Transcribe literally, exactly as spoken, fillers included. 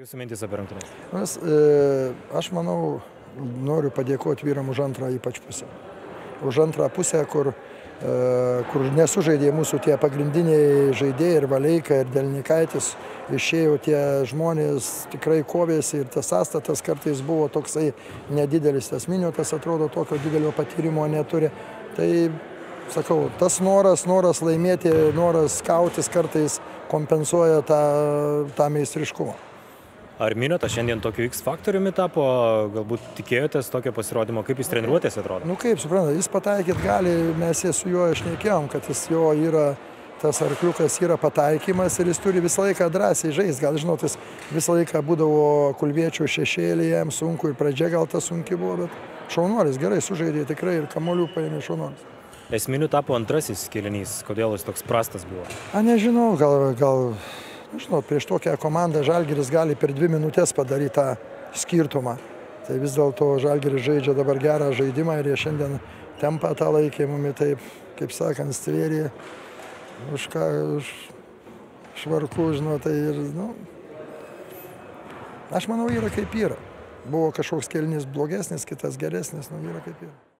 Jūsų mintys apie rungtynes? Aš manau, noriu padėkoti vyram už antrą ypač pusę. Už antrą pusę, kur, kur nesužaidė mūsų tie pagrindiniai žaidėjai, ir Valeika, ir Delnikaitis. Išėjo tie žmonės, tikrai kovėsi, ir tas sąstatas kartais buvo toksai nedidelis, tas Miniotas atrodo tokio didelio patyrimo neturi. Tai, sakau, tas noras, noras laimėti, noras kautis kartais kompensuoja tą, tą meistriškumą. Ar Miniotas šiandien tokiu X faktoriumi tapo, galbūt tikėjotės tokio pasirodymo, kaip jis treniruotės atrodo? Nu kaip, suprantate, jis pataikyt gali, mes jie su juo išnekėjom, kad jis jo yra, tas arkliukas yra pataikymas ir jis turi visą laiką drąsiai žaisti. Gal žinot, jis visą laiką būdavo Kulviečių šešėlį, jam sunku ir pradžia gal ta sunki buvo, bet šaunuolis gerai sužaidė tikrai ir kamuolių paėmė šaunuolis. Esminiu tapo antrasis kėlinys, kodėl jis toks prastas buvo? A, nežinau, gal... gal... Žinot, prieš tokią komandą Žalgiris gali per dvi minutės padaryti tą skirtumą. Tai vis dėlto Žalgiris žaidžia dabar gerą žaidimą ir jie šiandien tempą tą laikį mumi taip, kaip sakant, stvėrė už ką, už švarkų, žinot, tai ir, nu, aš manau, yra kaip yra. Buvo kažkoks kėlinys blogesnis, kitas geresnis, nu, yra kaip yra.